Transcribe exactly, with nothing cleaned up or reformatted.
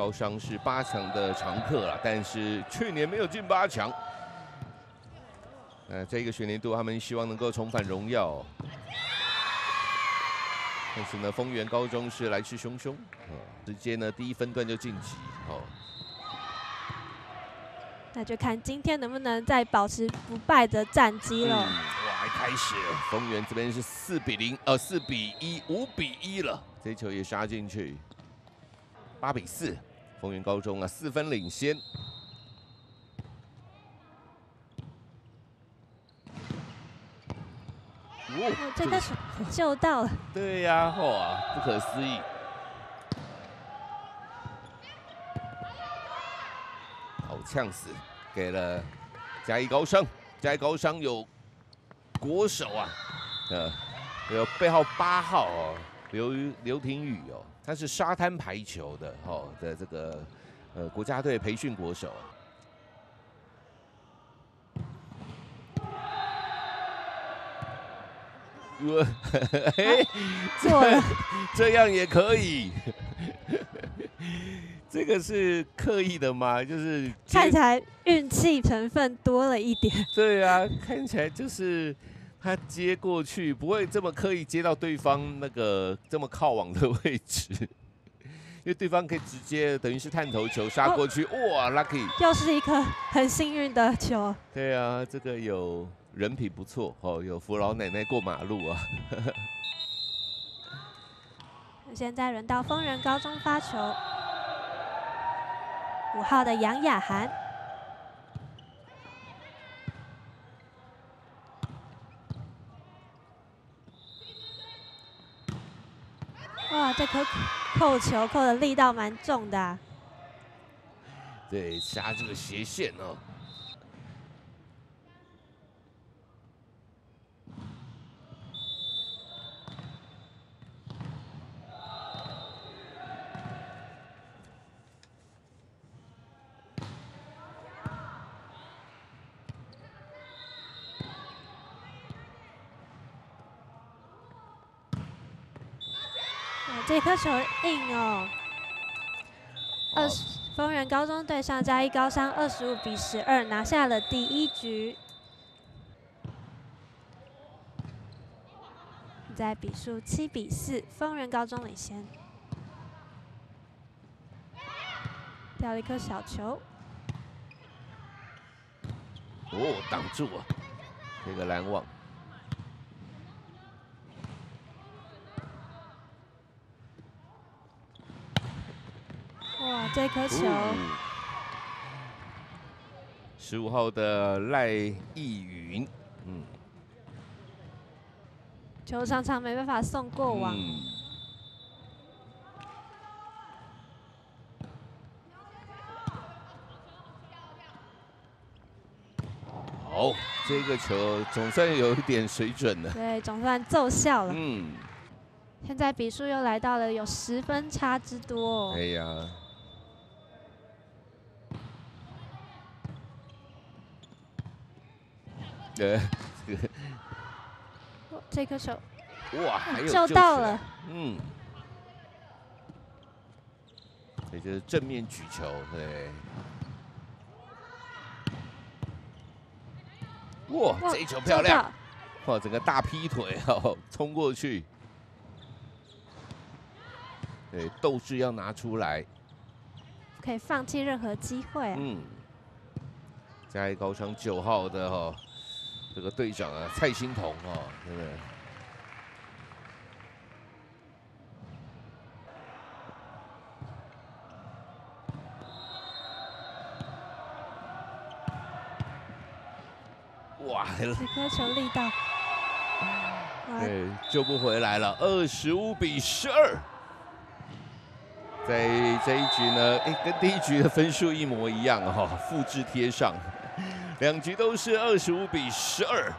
高商是八强的常客了，但是去年没有进八强。呃，这个学年度他们希望能够重返荣耀，但是呢，丰原高中是来势汹汹，直接呢第一分段就晋级哦。 那就看今天能不能再保持不败的战绩了。嗯、哇，一开始丰原这边是四比零，呃，四比一，五比一了，这球也杀进去，八比四，丰原高中啊，四分领先。哦，这个救到了。对呀、啊，哇、啊，不可思议。 呛死，给了嘉义高商。嘉义高商有国手啊，呃，有背号八号哦，刘刘廷宇哦，他是沙滩排球的哦的这个呃国家队培训国手。我哎，这这样也可以。这个是刻意的吗？就是看起来运气成分多了一点。对啊，看起来就是他接过去不会这么刻意接到对方那个这么靠网的位置，因为对方可以直接等于是探头球杀过去，哦、哇 ，lucky！ 又是一颗很幸运的球。对啊，这个有人品不错哦，有扶老奶奶过马路啊。现在轮到丰原高中发球。 五号的杨雅涵，哇，这颗扣球扣的力道蛮重的、啊。对，杀这个斜线哦。这颗球硬哦！二十丰原高中对上嘉义高商，二十五比十二拿下了第一局。现在比数七比四，丰原高中领先。掉了一颗小球。哦，挡住啊！这个拦网。 哇，这颗球！十五号的赖逸云，嗯，球常常没办法送过网。嗯、好，这个球总算有一点水准了。对，总算奏效了。嗯，现在比数又来到了有十分差之多、哦。哎呀。 对，这颗球，哇，救到了，嗯，这就是正面举球，对，哇，这一球漂亮，哇，整个大劈腿哦，冲过去，对，斗志要拿出来，不可以放弃任何机会、啊，嗯，嘉义高商九号的哦。 这个队长啊，蔡欣彤哦，对不对？哇！这颗球力道，对，救不回来了，二十五比十二。在这一局呢，哎，跟第一局的分数一模一样哈、哦，复制贴上。 两局都是二十五比十二。